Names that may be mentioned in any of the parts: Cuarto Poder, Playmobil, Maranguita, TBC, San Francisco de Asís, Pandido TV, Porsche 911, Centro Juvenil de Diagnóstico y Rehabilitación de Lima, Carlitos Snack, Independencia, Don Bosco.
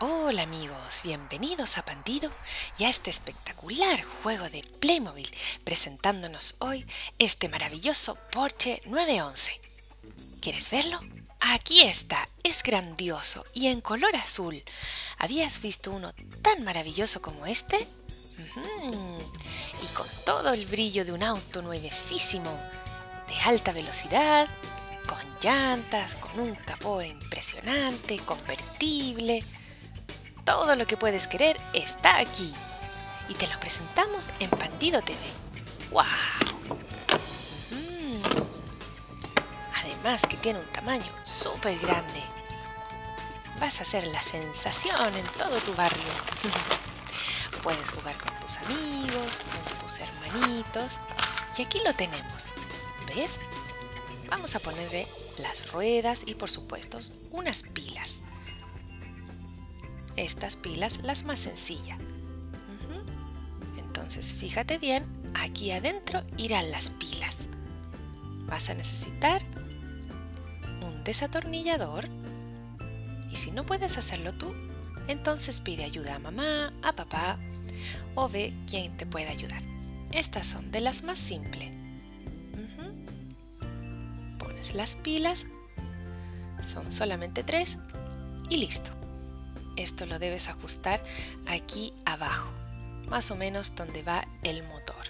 Hola amigos, bienvenidos a Pandido y a este espectacular juego de Playmobil, presentándonos hoy este maravilloso Porsche 911. ¿Quieres verlo? Aquí está, es grandioso y en color azul. ¿Habías visto uno tan maravilloso como este? Y con todo el brillo de un auto nuevecísimo, de alta velocidad, con llantas, con un capó impresionante, convertible. Todo lo que puedes querer está aquí y te lo presentamos en Pandido TV. ¡Wow! Además que tiene un tamaño súper grande. Vas a ser la sensación en todo tu barrio. Puedes jugar con tus amigos, con tus hermanitos y aquí lo tenemos. ¿Ves? Vamos a ponerle las ruedas y por supuesto unas pilas. Estas pilas las más sencillas. Entonces fíjate bien, aquí adentro irán las pilas. Vas a necesitar un desatornillador y si no puedes hacerlo tú, entonces pide ayuda a mamá, a papá o ve quién te puede ayudar. Estas son de las más simples. Pones las pilas, son solamente 3 y listo. Esto lo debes ajustar aquí abajo, más o menos donde va el motor,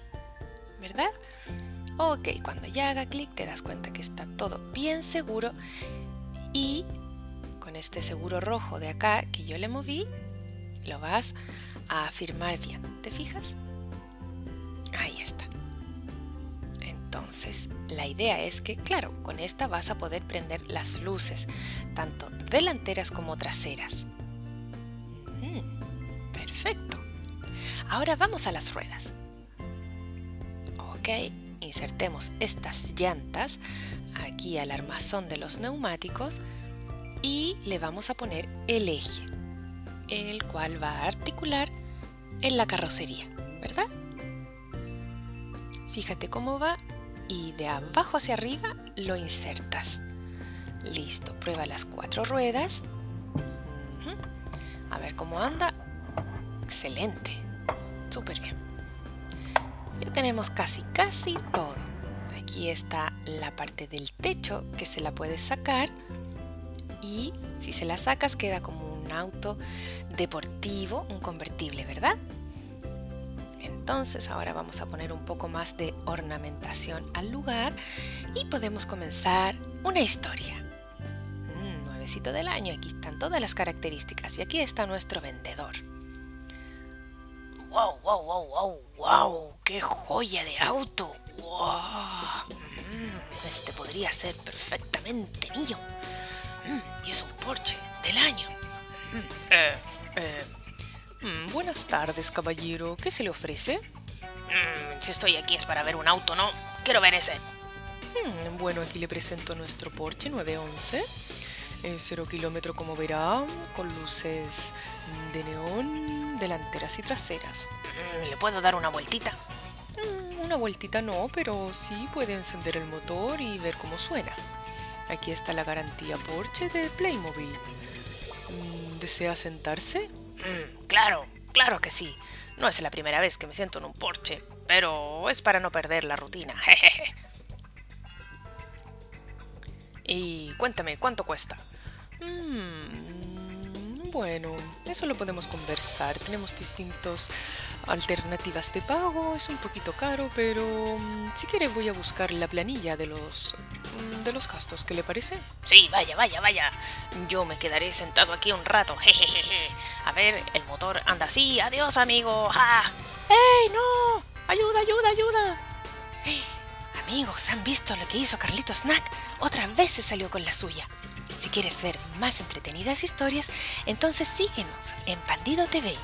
¿verdad? Ok, cuando ya haga clic te das cuenta que está todo bien seguro y con este seguro rojo de acá que yo le moví, lo vas a afirmar bien, ¿te fijas? Ahí está. Entonces, la idea es que, claro, con esta vas a poder prender las luces, tanto delanteras como traseras. Perfecto. Ahora vamos a las ruedas. Ok, insertemos estas llantas aquí al armazón de los neumáticos y le vamos a poner el eje, el cual va a articular en la carrocería, ¿verdad? Fíjate cómo va y de abajo hacia arriba lo insertas. Listo, prueba las 4 ruedas. A ver cómo anda. Excelente, súper bien. Ya tenemos casi todo. Aquí está la parte del techo que se la puedes sacar y si se la sacas queda como un auto deportivo, un convertible, ¿verdad? Entonces ahora vamos a poner un poco más de ornamentación al lugar y podemos comenzar una historia. Nuevecito del año, aquí están todas las características y aquí está nuestro vendedor. ¡Wow, wow, wow, wow, wow! ¡Qué joya de auto! ¡Wow! Este podría ser perfectamente mío. Y es un Porsche del año. Buenas tardes, caballero. ¿Qué se le ofrece? Si estoy aquí es para ver un auto, ¿no? Quiero ver ese. Bueno, aquí le presento nuestro Porsche 911. 0 kilómetro, como verá, con luces de neón, delanteras y traseras. ¿Le puedo dar una vueltita? Una vueltita no, pero sí puede encender el motor y ver cómo suena. Aquí está la garantía Porsche de Playmobil. ¿Desea sentarse? Claro, claro que sí. No es la primera vez que me siento en un Porsche, pero es para no perder la rutina. Jejeje. Y cuéntame, ¿cuánto cuesta? Bueno, eso lo podemos conversar. Tenemos distintas alternativas de pago. Es un poquito caro, pero si quiere voy a buscar la planilla de los gastos. ¿Qué le parece? Sí, vaya, vaya, vaya. Yo me quedaré sentado aquí un rato. Jejeje. A ver, el motor anda así. Adiós, amigo. ¡Ja! ¡Ey, no! ¡Ayuda, ayuda, ayuda! ¡Ey! Amigos, ¿han visto lo que hizo Carlitos Snack? Otra vez se salió con la suya. Si quieres ver más entretenidas historias, entonces síguenos en Pandido TV.